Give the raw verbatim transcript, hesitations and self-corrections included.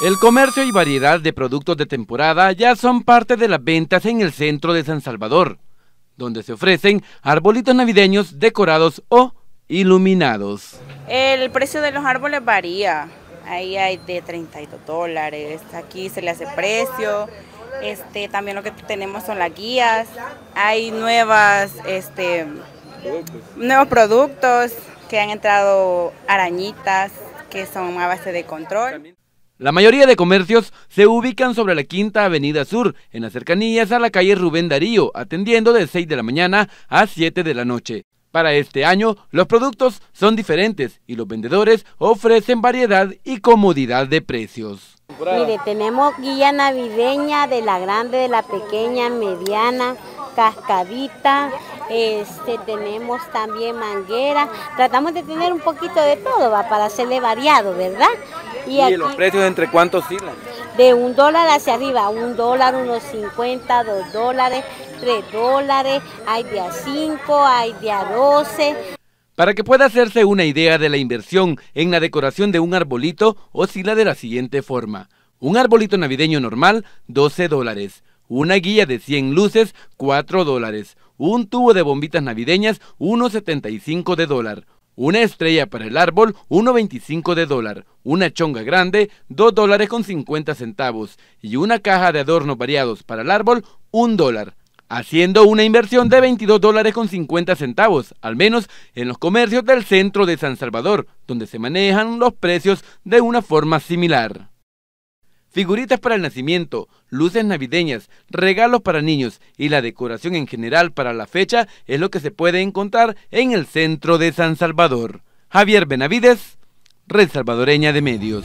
El comercio y variedad de productos de temporada ya son parte de las ventas en el centro de San Salvador, donde se ofrecen arbolitos navideños decorados o iluminados. El precio de los árboles varía, ahí hay de treinta y dos dólares, aquí se le hace precio, este, también lo que tenemos son las guías, hay nuevas, este, nuevos productos que han entrado, arañitas que son a base de control. La mayoría de comercios se ubican sobre la Quinta Avenida Sur, en las cercanías a la calle Rubén Darío, atendiendo de seis de la mañana a siete de la noche. Para este año, los productos son diferentes y los vendedores ofrecen variedad y comodidad de precios. Mire, tenemos guía navideña de la grande, de la pequeña, mediana, cascadita, este, tenemos también manguera. Tratamos de tener un poquito de todo, va, para hacerle variado, ¿verdad? ¿Y, y aquí, los precios entre cuántos oscilan? De un dólar hacia arriba, un dólar, unos cincuenta, dos dólares, tres dólares, hay de a cinco, hay de a doce. Para que pueda hacerse una idea de la inversión en la decoración de un arbolito, oscila de la siguiente forma. Un arbolito navideño normal, doce dólares. Una guía de cien luces, cuatro dólares. Un tubo de bombitas navideñas, uno setenta y cinco de dólar. Una estrella para el árbol, uno veinticinco de dólar, una chonga grande, dos dólares con cincuenta centavos y una caja de adornos variados para el árbol, un dólar, haciendo una inversión de veintidós dólares con cincuenta centavos, al menos en los comercios del centro de San Salvador, donde se manejan los precios de una forma similar. Figuritas para el nacimiento, luces navideñas, regalos para niños y la decoración en general para la fecha es lo que se puede encontrar en el centro de San Salvador. Javier Benavides, Red Salvadoreña de Medios.